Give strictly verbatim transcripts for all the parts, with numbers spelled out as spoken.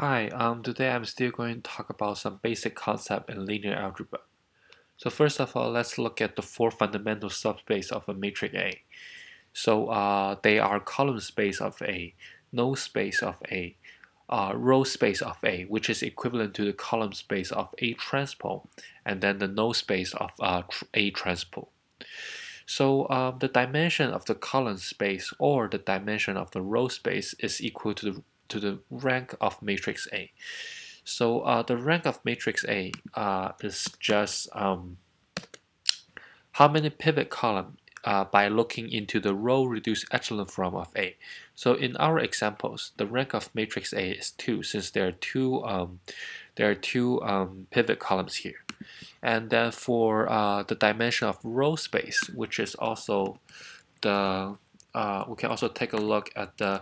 Hi, um, today I'm still going to talk about some basic concepts in linear algebra. So first of all, let's look at the four fundamental subspaces of a matrix A. So uh, they are column space of A, node space of A, uh, row space of A, which is equivalent to the column space of A transpose, and then the node space of uh, A transpose. So uh, the dimension of the column space or the dimension of the row space is equal to the to the rank of matrix A. So uh, the rank of matrix A uh, is just um, how many pivot column uh, by looking into the row reduced echelon form of A. So in our examples, the rank of matrix A is two, since there are two um, there are two um, pivot columns here. And then for uh, the dimension of row space, which is also the uh, we can also take a look at the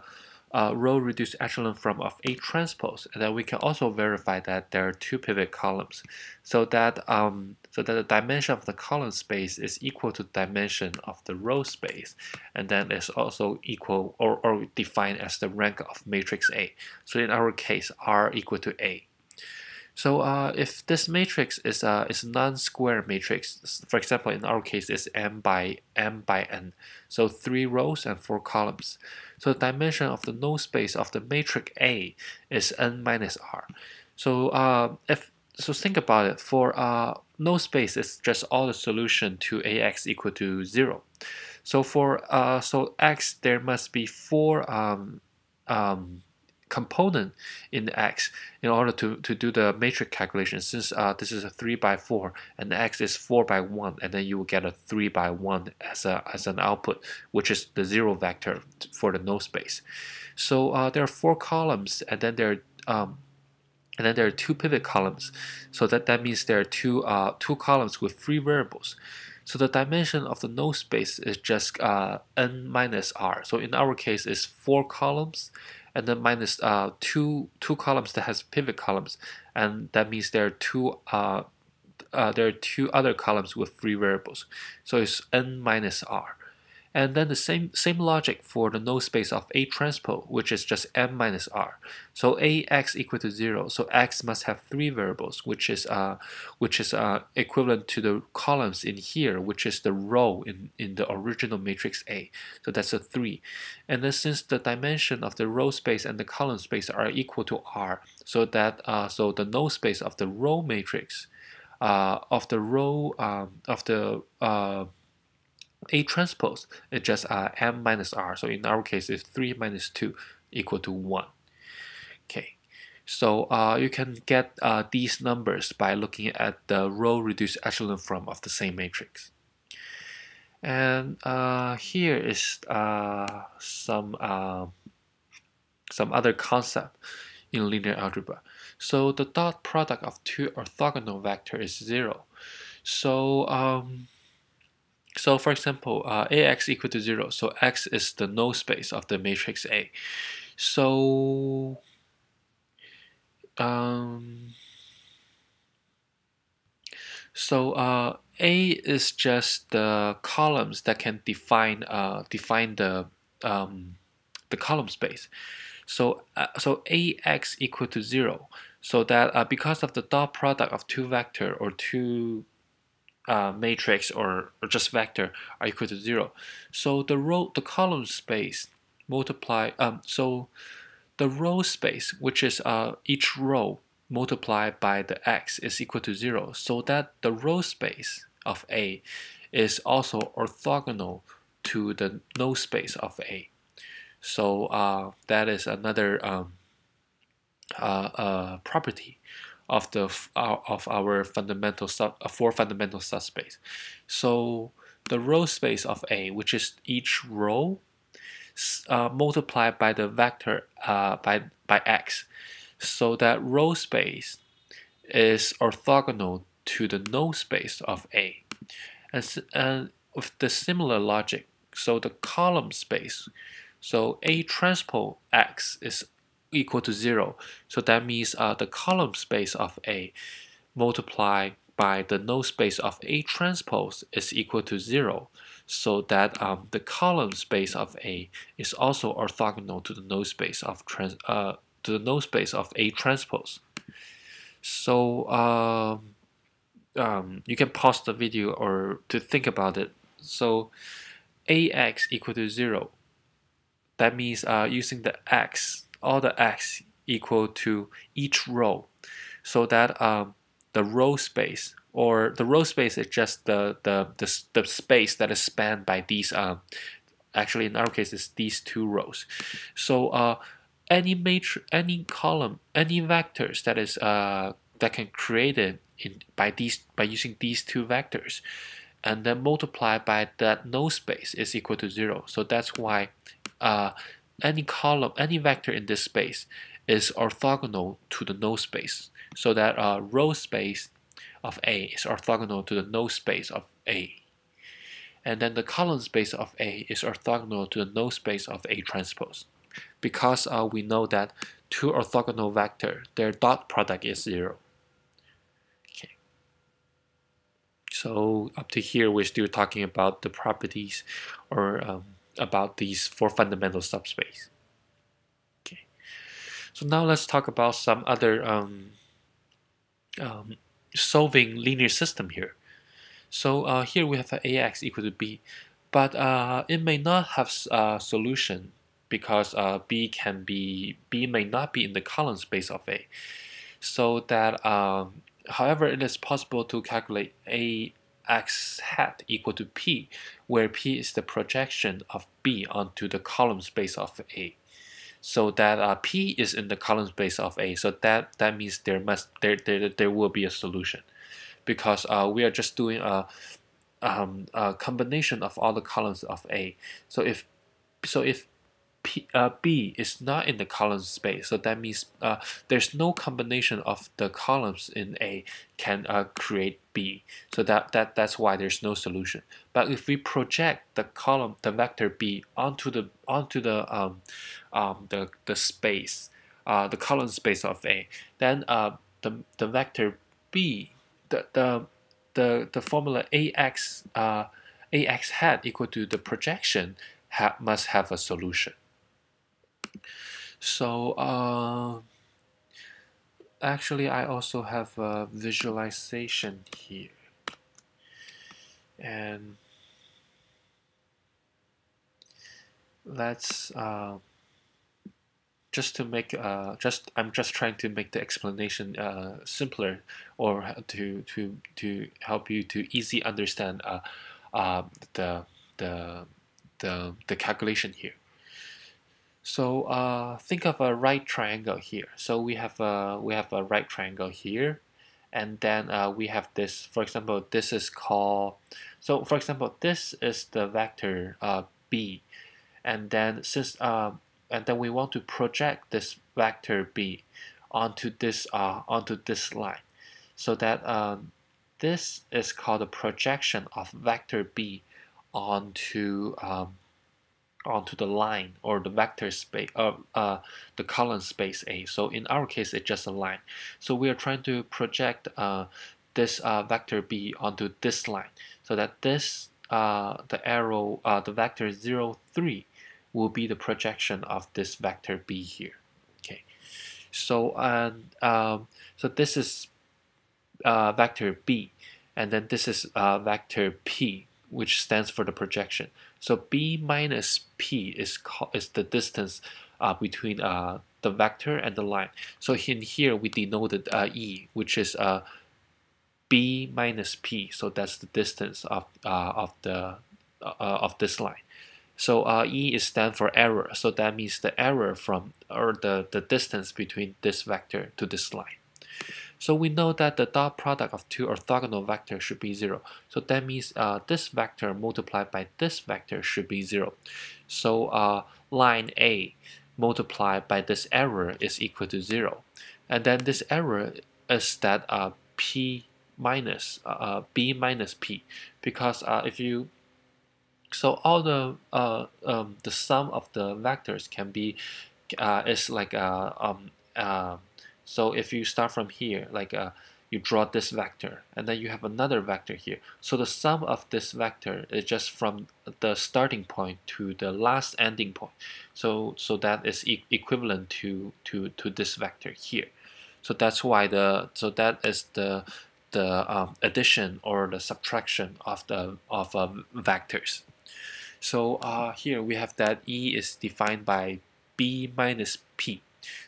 Uh, row reduced echelon form of A transpose, and then we can also verify that there are two pivot columns, so that um, so that the dimension of the column space is equal to the dimension of the row space, and then it's also equal or, or defined as the rank of matrix A. So in our case, R equal to A. So uh, if this matrix is a uh, is non-square matrix, for example, in our case, it's m by m by n, so three rows and four columns. So the dimension of the node space of the matrix A is n minus r. So uh, if so, think about it. For uh, node space, it's just all the solution to ax equal to zero. So for uh, so x, there must be four um um. component in X in order to, to do the matrix calculation, since uh, this is a three by four and X is four by one, and then you will get a three by one as, a, as an output, which is the zero vector for the node space. So uh, there are four columns, and then there are um, and then there are two pivot columns, so that that means there are two uh, two columns with three variables. So the dimension of the node space is just uh, n minus r. So in our case, it's four columns, and then minus uh, two two columns that has pivot columns, and that means there are two uh, uh, there are two other columns with three variables. So it's n minus r. And then the same same logic for the node space of A transpose, which is just m minus r. So ax equal to zero. So x must have three variables, which is uh which is uh equivalent to the columns in here, which is the row in in the original matrix A. So that's a three. And then since the dimension of the row space and the column space are equal to r, so that uh so the node space of the row matrix, uh of the row um of the uh. A transpose is just uh, m minus r. So in our case, it's three minus two equal to one. Okay, so uh, you can get uh, these numbers by looking at the row reduced echelon form of the same matrix. And uh, here is uh, some uh, some other concept in linear algebra. So the dot product of two orthogonal vectors is zero. So um, So for example, uh, ax equal to zero, so x is the node space of the matrix A. So um, so uh, A is just the columns that can define uh, define the um, the column space. So uh, so ax equal to zero, so that uh, because of the dot product of two vector or two Uh, matrix or, or just vector are equal to zero. So the row, the column space multiply. Um, so the row space, which is uh, each row multiplied by the x, is equal to zero. So that the row space of A is also orthogonal to the node space of A. So uh, that is another um, uh, uh, property of the uh, of our fundamental sub uh, four fundamental subspace. So the row space of A, which is each row uh, multiplied by the vector uh, by by x, so that row space is orthogonal to the node space of A, and and with the similar logic, so the column space, so A transpose x is equal to zero, so that means uh, the column space of A multiplied by the node space of A transpose is equal to zero, so that um, the column space of A is also orthogonal to the node space of trans uh, to the null space of A transpose. So uh, um, you can pause the video or to think about it. So Ax equal to zero. That means uh, using the x, all the x equal to each row, so that um, the row space, or the row space is just the the the, the space that is spanned by these. Um, actually, in our case, it's these two rows. So uh, any matrix, any column, any vectors that is uh, that can create it in, by these by using these two vectors, and then multiply by that null space is equal to zero. So that's why uh, any column, any vector in this space is orthogonal to the null space. So that uh, row space of A is orthogonal to the null space of A. And then the column space of A is orthogonal to the null space of A transpose. Because uh, we know that two orthogonal vectors, their dot product is zero. So up to here, we're still talking about the properties, or um, about these four fundamental subspace. Okay. So now let's talk about some other um, um, solving linear system here. So uh, here we have Ax equal to b, but uh, it may not have a solution because uh, b can be b may not be in the column space of A. So that. Um, However, it is possible to calculate Ax hat equal to P, where P is the projection of B onto the column space of A. So that uh, P is in the column space of A. So that that means there must there there, there will be a solution, because uh, we are just doing a, um, a combination of all the columns of A. So if so if P, uh, B is not in the column space, so that means uh, there's no combination of the columns in A can uh, create B. So that that that's why there's no solution. But if we project the column, the vector B onto the onto the um, um, the the space, uh, the column space of A, then uh, the the vector B, the the the, the formula Ax uh, Ax hat equal to the projection ha must have a solution. So uh, actually, I also have a visualization here, and let's uh, just to make uh, just I'm just trying to make the explanation uh, simpler, or to to to help you to easy understand uh, uh, the the the the calculation here. So uh, think of a right triangle here. So we have a we have a right triangle here, and then uh, we have this. For example, this is called. So for example, this is the vector uh, B, and then since uh, and then we want to project this vector B onto this uh, onto this line, so that um, this is called the projection of vector B onto. Um, onto the line, or the vector space, uh, uh, the column space A. So in our case, it's just a line. So we are trying to project uh, this uh, vector B onto this line, so that this, uh, the arrow, uh, the vector zero, three will be the projection of this vector B here. Okay. So and um, so this is uh, vector B, and then this is uh, vector P, which stands for the projection. So B minus P is is the distance uh, between uh, the vector and the line. So in here we denoted uh, E, which is uh, B minus P. So that's the distance of uh, of the uh, of this line. So uh, E is stand for error. So that means the error from, or the the distance between this vector to this line. So we know that the dot product of two orthogonal vectors should be zero. So that means uh, this vector multiplied by this vector should be zero. So uh, line A multiplied by this error is equal to zero. And then this error is that uh, P minus uh, B minus P, because uh, if you so all the uh, um, the sum of the vectors can be uh, is like a uh, um. Uh, So if you start from here, like uh, you draw this vector, and then you have another vector here. So the sum of this vector is just from the starting point to the last ending point. So so that is e equivalent to to to this vector here. So that's why the so that is the the um, addition or the subtraction of the of um, vectors. So uh, here we have that E is defined by B minus P.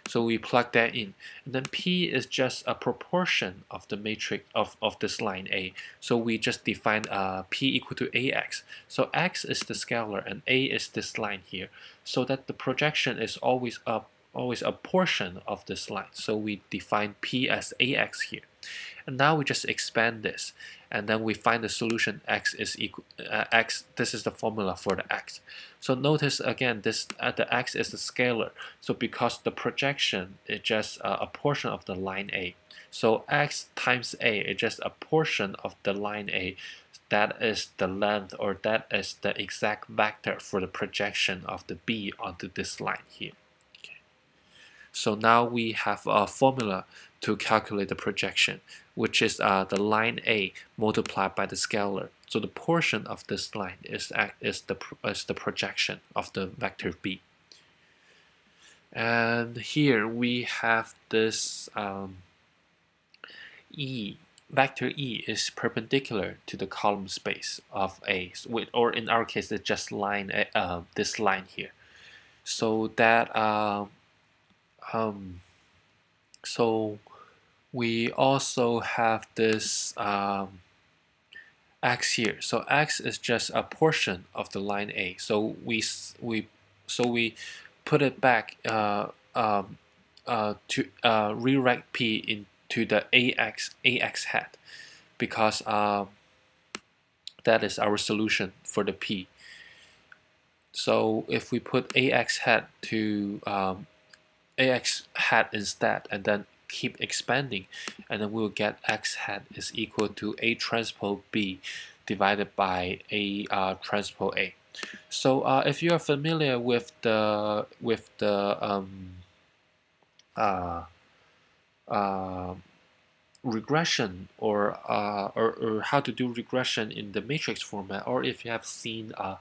So we plug that in, and then P is just a proportion of the matrix of, of this line A. So we just define uh, P equal to A X. So X is the scalar and A is this line here, so that the projection is always a, always a portion of this line. So we define P as A X here. And now we just expand this, and then we find the solution X is equal uh, X. This is the formula for the X. So notice again, this uh, the X is the scalar. So because the projection is just uh, a portion of the line A, so X times A is just a portion of the line A. That is the length, or that is the exact vector for the projection of the B onto this line here. Okay. So now we have a formula to calculate the projection, which is uh, the line A multiplied by the scalar. So the portion of this line is is the is the projection of the vector B. And here we have this um, E vector E is perpendicular to the column space of A, or in our case, it's just line A, uh, this line here. So that um, um so we also have this um, X here. So X is just a portion of the line A. So we we so we put it back uh, um, uh, to uh, rewrite P into the A X A X hat, because uh, that is our solution for the P. So if we put A X hat to um, A X hat instead, and then keep expanding, and then we'll get X hat is equal to A transpose B divided by A uh, transpose A. So uh, if you are familiar with the with the um, uh, uh, regression or, uh, or or how to do regression in the matrix format, or if you have seen uh,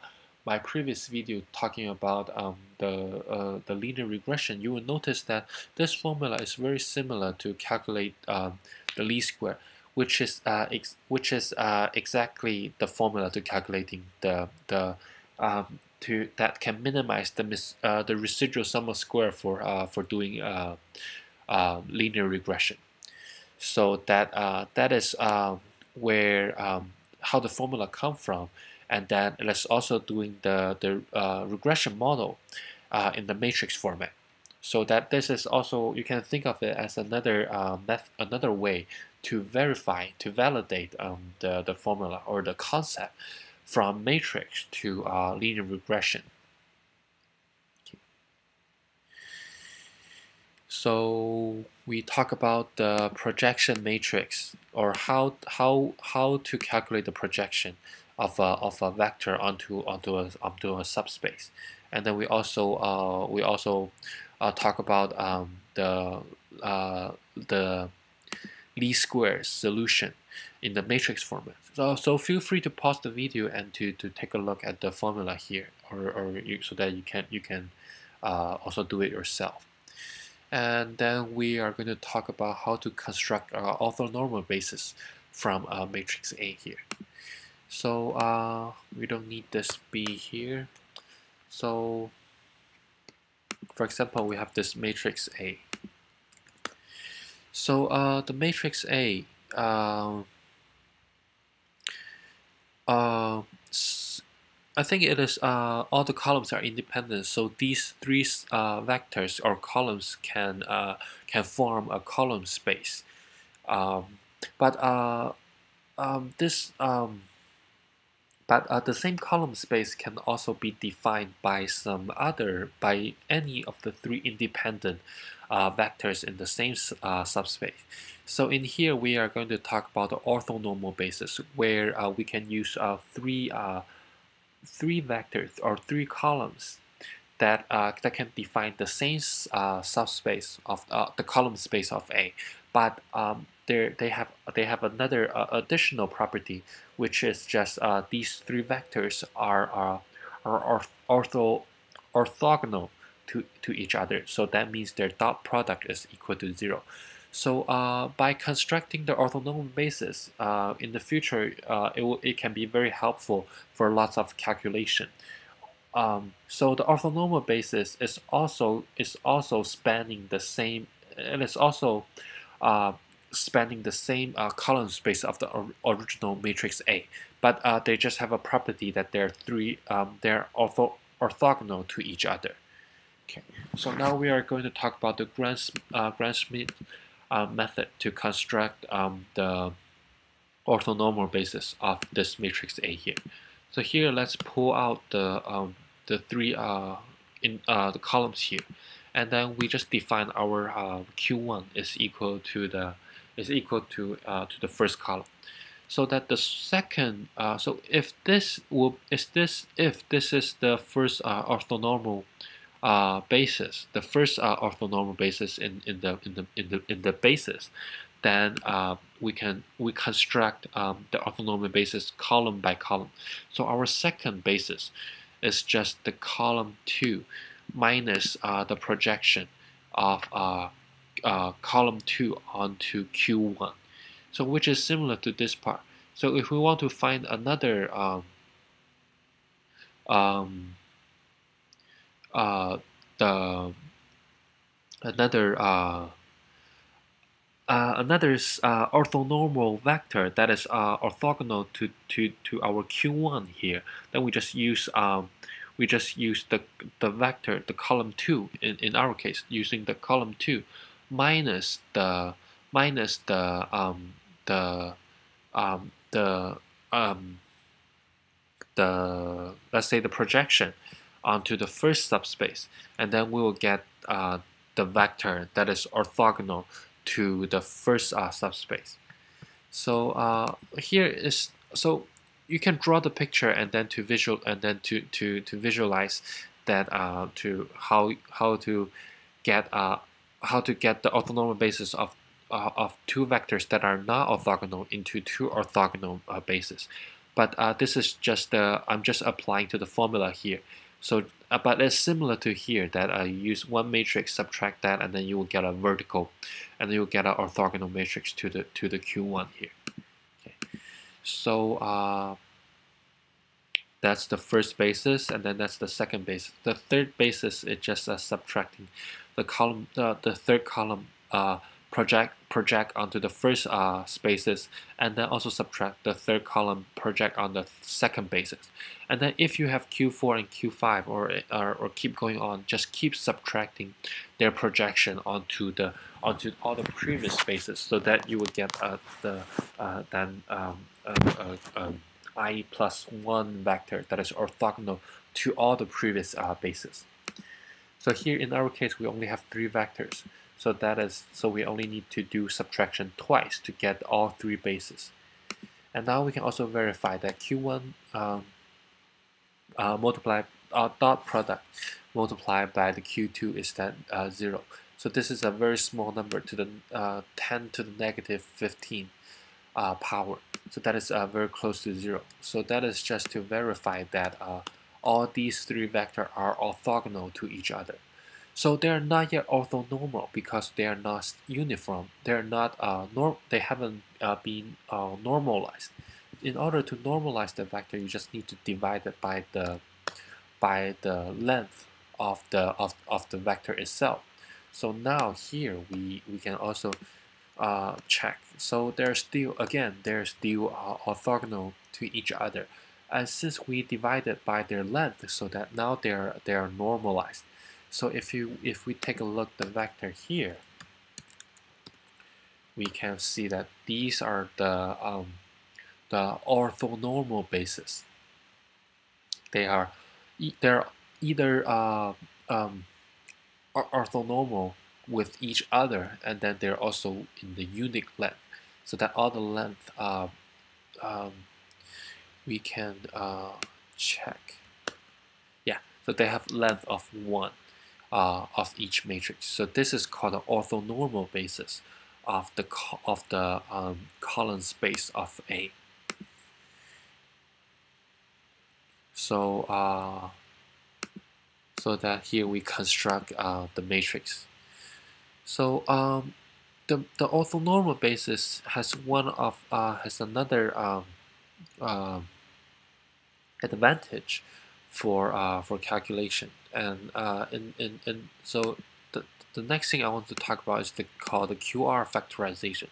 my previous video talking about um, the uh, the linear regression, you will notice that this formula is very similar to calculate um, the least square, which is uh, ex which is uh, exactly the formula to calculating the the um, to that can minimize the mis uh, the residual sum of square for uh, for doing uh, uh, linear regression. So that uh, that is uh, where um, how the formula come from. And then let's also doing the, the uh, regression model uh, in the matrix format. So that this is also, you can think of it as another uh, method, another way to verify, to validate um, the, the formula or the concept from matrix to uh, linear regression. Okay. So we talk about the projection matrix, or how, how, how to calculate the projection of a, of a vector onto onto a onto a subspace, and then we also uh, we also uh, talk about um, the uh, the least square solution in the matrix format. So so feel free to pause the video and to to take a look at the formula here, or or you, so that you can you can uh, also do it yourself. And then we are going to talk about how to construct our orthonormal basis from uh, matrix A here. So uh, we don't need this B here. So for example, we have this matrix A. So uh, the matrix A, uh, uh, I think it is uh, all the columns are independent. So these three uh, vectors or columns can uh, can form a column space. Um, but uh, um, this um, But uh, the same column space can also be defined by some other, by any of the three independent uh, vectors in the same uh, subspace. So in here, we are going to talk about the orthonormal basis, where uh, we can use uh, three, uh, three vectors or three columns that uh, that can define the same uh, subspace of uh, the column space of A, but um, they they have they have another uh, additional property, which is just uh, these three vectors are are are ortho orthogonal to to each other. So that means their dot product is equal to zero. So uh, by constructing the orthonormal basis, uh, in the future, uh, it will, it can be very helpful for lots of calculation. Um, so the orthonormal basis is also is also spanning the same, and it's also uh, spanning the same uh, column space of the or original matrix A. But uh, they just have a property that they're three um, they're ortho orthogonal to each other. Okay. So now we are going to talk about the Grand uh, Grand-Schmidt Uh, method to construct um, the orthonormal basis of this matrix A here. So here, let's pull out the um, the three uh, in uh, the columns here, and then we just define our uh, Q one is equal to the is equal to uh, to the first column, so that the second. Uh, so if this will is this if this is the first uh, orthonormal. Uh, basis, the first uh, orthonormal basis in in the in the in the in the basis, then uh, we can we construct um, the orthonormal basis column by column. So our second basis is just the column two minus uh, the projection of uh, uh, column two onto Q one. So which is similar to this part. So if we want to find another um, um, Uh, the another uh, uh, another uh, orthonormal vector that is uh, orthogonal to to to our Q one here. Then we just use um, we just use the the vector the column two in in our case, using the column two minus the minus the um, the um, the um, the let's say the projection onto the first subspace, and then we will get uh, the vector that is orthogonal to the first uh, subspace. So uh, here is so you can draw the picture and then to visual and then to to to visualize that uh, to how how to get uh, how to get the orthonormal basis of uh, of two vectors that are not orthogonal into two orthogonal uh, bases. But uh, this is just the I'm just applying to the formula here. So, uh, but it's similar to here that I uh, use one matrix, subtract that, and then you will get a vertical, and then you will get an orthogonal matrix to the to the Q one here. Okay, so uh, that's the first basis, and then that's the second basis. The third basis is just uh, subtracting the column, uh, the third column uh, project project onto the first uh, spaces, and then also subtract the third column project on the second basis. And then if you have Q four and Q five, or, or or keep going on, just keep subtracting their projection onto the onto all the previous spaces, so that you will get uh, the uh, then um, uh, uh, um, I plus one vector that is orthogonal to all the previous uh, bases. So here in our case, we only have three vectors. So that is so we only need to do subtraction twice to get all three bases. And now we can also verify that Q one um, uh, multiplied uh, dot product multiplied by the Q two is that uh, zero. So this is a very small number, to the uh, ten to the negative fifteen uh, power. So that is uh, very close to zero. So that is just to verify that uh, all these three vectors are orthogonal to each other. So they are not yet orthonormal because they are not uniform. They are not uh, norm. They haven't uh, been uh, normalized. In order to normalize the vector, you just need to divide it by the by the length of the of, of the vector itself. So now here we we can also uh, check. So they're still again they're still uh, orthogonal to each other. And since we divided by their length, so that now they are they are normalized. So if you if we take a look at the vector here, we can see that these are the um, the orthonormal bases. They are e they're either uh, um, orthonormal with each other, and then they're also in the unique length, so that all the length uh, um, we can uh, check. So they have length of one uh, of each matrix. So this is called an orthonormal basis of the co of the um, column space of A. So uh, so that here we construct uh, the matrix. So um, the the orthonormal basis has one of uh, has another um, uh, advantage for uh, for calculation, and uh, in, in in so the the next thing I want to talk about is the called the Q R factorization.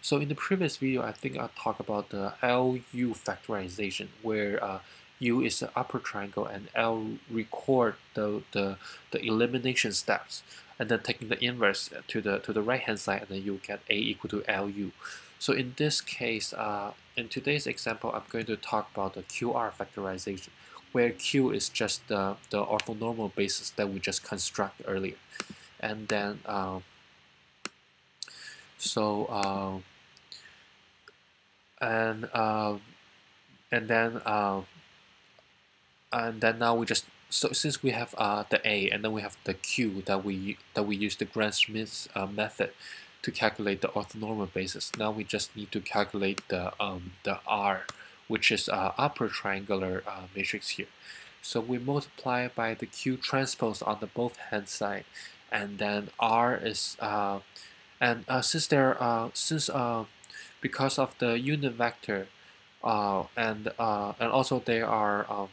So in the previous video, I think I talked about the L U factorization, where uh, U is the upper triangle and L record the, the the elimination steps, and then taking the inverse to the to the right hand side, and then you get A equal to L U. So in this case, uh, in today's example, I'm going to talk about the Q R factorization, where Q is just the, the orthonormal basis that we just constructed earlier. And then, uh, so, uh, and, uh, and then, uh, and then now we just, so since we have uh, the A and then we have the Q that we, that we use the Grant-Smith uh, method to calculate the orthonormal basis. Now we just need to calculate the um, the R, which is uh, upper triangular uh, matrix here. So we multiply by the Q transpose on the both hand side, and then R is uh, and uh, since there uh, since uh, because of the unit vector, uh, and uh, and also they are um,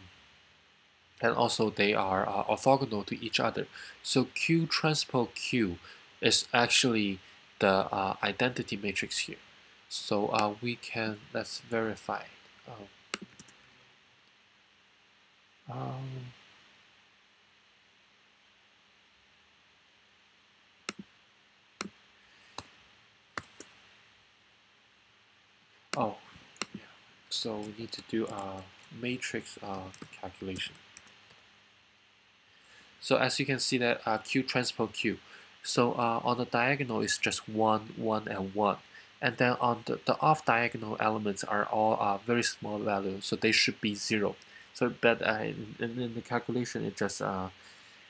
and also they are uh, orthogonal to each other. So Q transpose Q is actually the uh, identity matrix here. So uh, we can, let's verify. Um, um, oh, yeah. So we need to do a matrix uh, calculation. So as you can see that uh, Q transpose Q. So uh, on the diagonal is just one, one, and one, and then on the, the off-diagonal elements are all uh, very small values, so they should be zero. So, but uh, in, in the calculation, it just uh,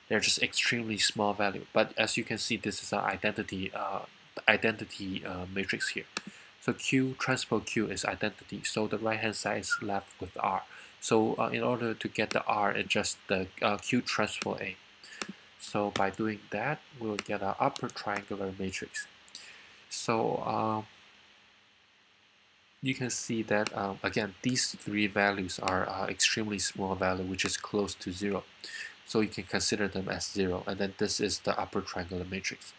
they're just extremely small value. But as you can see, this is an identity uh, identity uh, matrix here. So Q transpose Q is identity. So the right-hand side is left with R. So uh, in order to get the R, it's just the uh, Q transpose A. So by doing that, we'll get an upper triangular matrix. So uh, you can see that, um, again, these three values are uh, extremely small value, which is close to zero. So you can consider them as zero, and then this is the upper triangular matrix.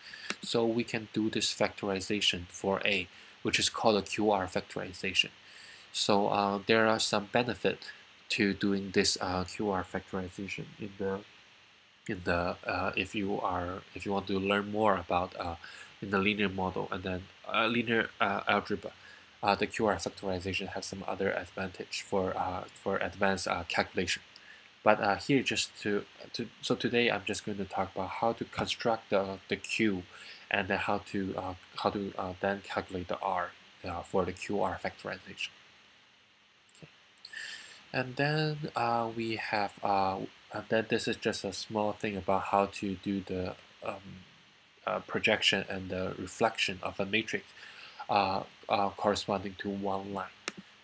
So we can do this factorization for A, which is called a Q R factorization. So uh, there are some benefits to doing this uh, Q R factorization in the in the uh, if you are if you want to learn more about uh, in the linear model and then uh, linear uh, algebra, uh, the Q R factorization has some other advantage for uh, for advanced uh, calculation. But uh, here just to, to so today I'm just going to talk about how to construct the the Q, and then how to uh, how to uh, then calculate the R uh, for the Q R factorization. Okay. And then uh, we have. Uh, And then this is just a small thing about how to do the um, uh, projection and the reflection of a matrix uh, uh, corresponding to one line.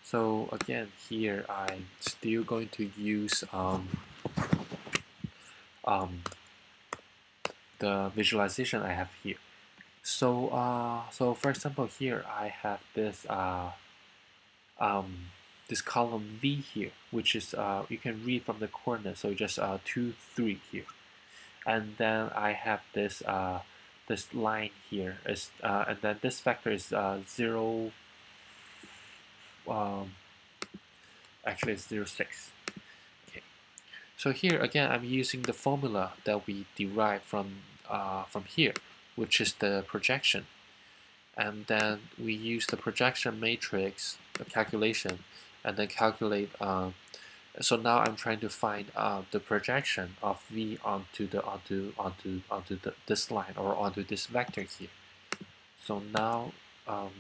So again, here I'm still going to use um, um, the visualization I have here. So uh, so for example, here I have this uh, um, this column V here, which is, uh, you can read from the coordinate, so just uh, two, three here. And then I have this uh, this line here, is, uh, and then this vector is uh, zero, um, actually it's zero, six. Okay. So here again, I'm using the formula that we derived from, uh, from here, which is the projection. And then we use the projection matrix, the calculation, and then calculate. Uh, so now I'm trying to find uh, the projection of V onto the onto onto onto the, this line or onto this vector here. So now, um,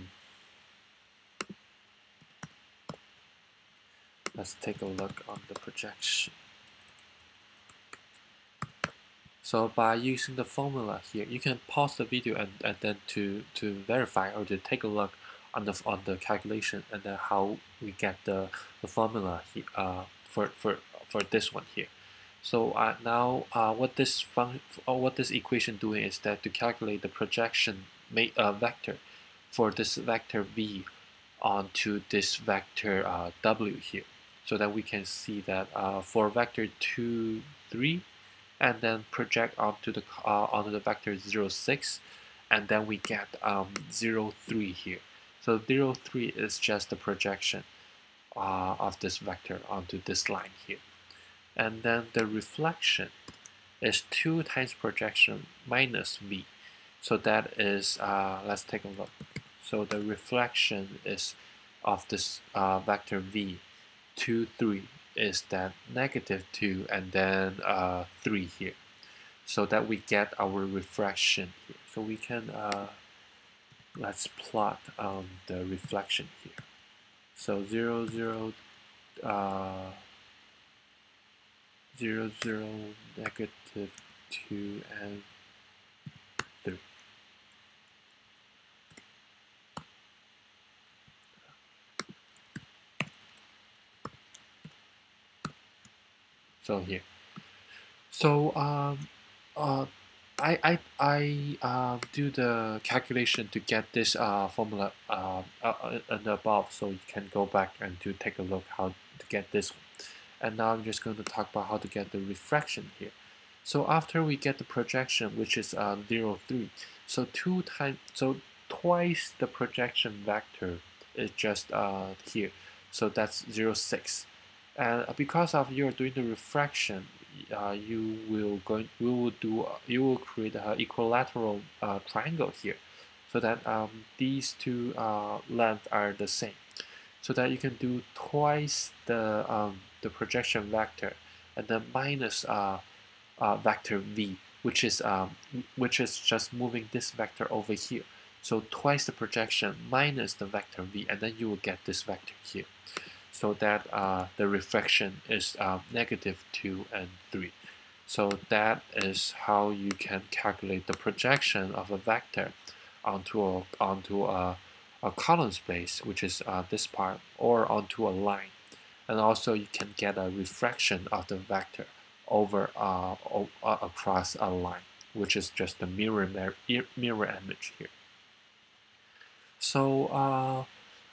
let's take a look on the projection. So by using the formula here, you can pause the video and, and then to, to verify or to take a look on the, on the calculation and then how we get the, the formula here, uh, for, for, for this one here. So uh, now uh, what, this fun or what this equation doing is that to calculate the projection uh, vector for this vector v onto this vector uh, w here. So that we can see that uh, for vector two, three, and then project onto the uh, onto the vector zero, six, and then we get um, zero, three here. So zero, three is just the projection uh, of this vector onto this line here. And then the reflection is two times projection minus v. So that is, uh, let's take a look. So the reflection is of this uh, vector v, two, three, is that negative two and then uh, three here, so that we get our refraction here. So we can uh, let's plot um, the reflection here. So zero, zero, uh, zero, zero, negative two and three. So here, so um, uh, I I I uh, do the calculation to get this uh, formula uh, uh, and above, so you can go back and to take a look how to get this one. And now I'm just going to talk about how to get the refraction here. So after we get the projection, which is uh, zero, three, so two times, so twice the projection vector is just uh, here, so that's zero, six. And because of you're doing the refraction, uh, you will going we will do you will create an equilateral uh, triangle here, so that um, these two uh, lengths are the same, so that you can do twice the um, the projection vector, and then minus uh, uh, vector v, which is um, which is just moving this vector over here. So twice the projection minus the vector v, and then you will get this vector here. So that uh, the refraction is uh, negative two and three. So that is how you can calculate the projection of a vector onto a, onto a, a column space, which is uh, this part, or onto a line. And also you can get a refraction of the vector over uh, across a line, which is just the mirror mirror image here. So. Uh,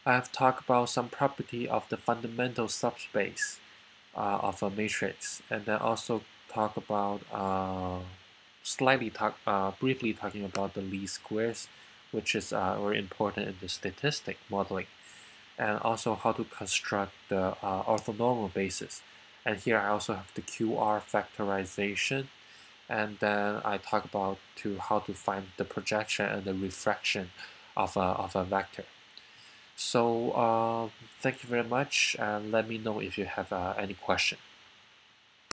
I have talked about some property of the fundamental subspace uh, of a matrix, and then also talk about uh, slightly talk uh, briefly talking about the least squares, which is uh, very important in the statistic modeling, and also how to construct the uh, orthonormal basis. And here I also have the Q R factorization, and then I talk about to how to find the projection and the refraction of a of a vector. So uh, thank you very much, and let me know if you have uh, any question.